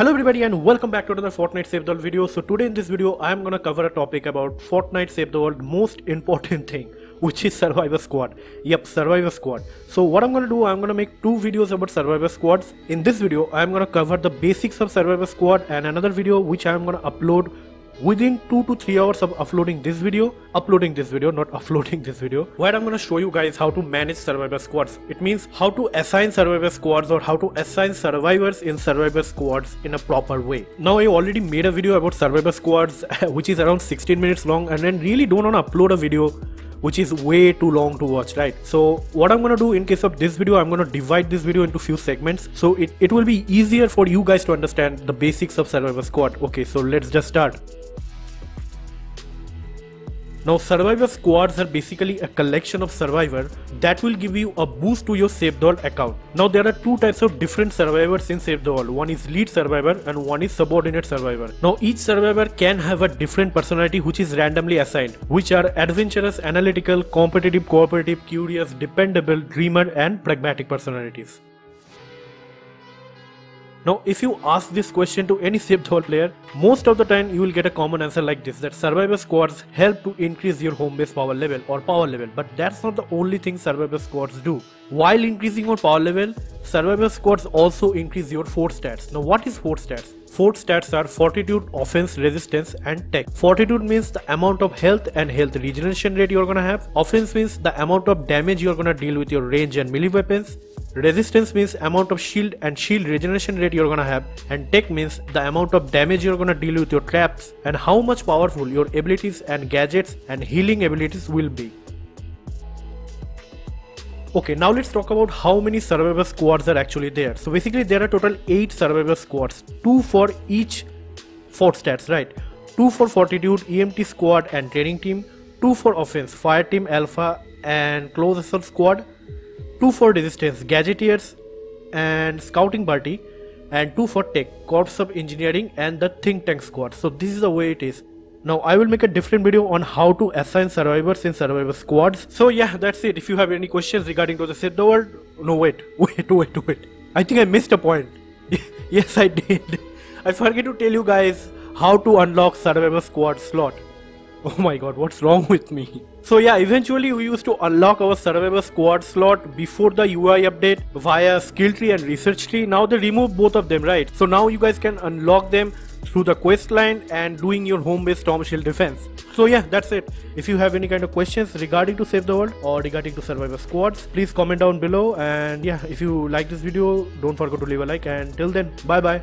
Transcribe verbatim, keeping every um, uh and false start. Hello everybody and welcome back to another Fortnite Save the World video. So today in this video I am gonna cover a topic about Fortnite Save the World most important thing, which is Survivor Squad. Yep, Survivor Squad. So what I'm gonna do, I'm gonna make two videos about Survivor Squads. In this video I'm gonna cover the basics of Survivor Squad and another video which I'm gonna upload within two to three hours of uploading this video, uploading this video, not uploading this video, where I'm gonna show you guys how to manage survivor squads. It means how to assign survivor squads or how to assign survivors in survivor squads in a proper way. Now I already made a video about survivor squads which is around sixteen minutes long, and then really don't wanna upload a video which is way too long to watch, right? So what I'm gonna do in case of this video, I'm gonna divide this video into few segments, so it, it will be easier for you guys to understand the basics of survivor squad. Okay, so let's just start. Now survivor squads are basically a collection of survivors that will give you a boost to your Save the World account. Now there are two types of different survivors in Save the World. One is lead survivor and one is subordinate survivor. Now each survivor can have a different personality which is randomly assigned, which are adventurous, analytical, competitive, cooperative, curious, dependable, dreamer and pragmatic personalities. Now if you ask this question to any Save the World player, most of the time you will get a common answer like this, that survivor squads help to increase your home base power level or power level. But that's not the only thing survivor squads do. While increasing your power level, survivor squads also increase your force stats. Now what is force stats? Force stats are Fortitude, Offense, Resistance and Tech. Fortitude means the amount of health and health regeneration rate you are gonna have. Offense means the amount of damage you are gonna deal with your range and melee weapons. Resistance means amount of shield and shield regeneration rate you're gonna have, and Tech means the amount of damage you're gonna deal with your traps and how much powerful your abilities and gadgets and healing abilities will be. Okay, now let's talk about how many survivor squads are actually there. So basically there are total eight survivor squads, two for each force stats, right? Two for Fortitude, E M T squad and Training Team, two for Offense, Fire Team Alpha and Close Assault Squad, two for Resistance, Gadgeteers and Scouting Party, and two for Tech, Corps of Engineering and the Think Tank Squad. So this is the way it is. Now I will make a different video on how to assign survivors in survivor squads. So yeah, that's it. If you have any questions regarding to the Save the World, no wait, wait, wait, wait. I think I missed a point. Yes, I did. I forget to tell you guys how to unlock survivor squad slot. Oh my god, what's wrong with me? So yeah, eventually we used to unlock our survivor squad slot before the U I update via Skill Tree and Research Tree. Now they remove both of them, right? So now you guys can unlock them through the quest line and doing your home based Storm Shield Defense. So yeah, that's it. If you have any kind of questions regarding to Save the World or regarding to survivor squads, please comment down below. And yeah, if you like this video, don't forget to leave a like, and till then, bye bye.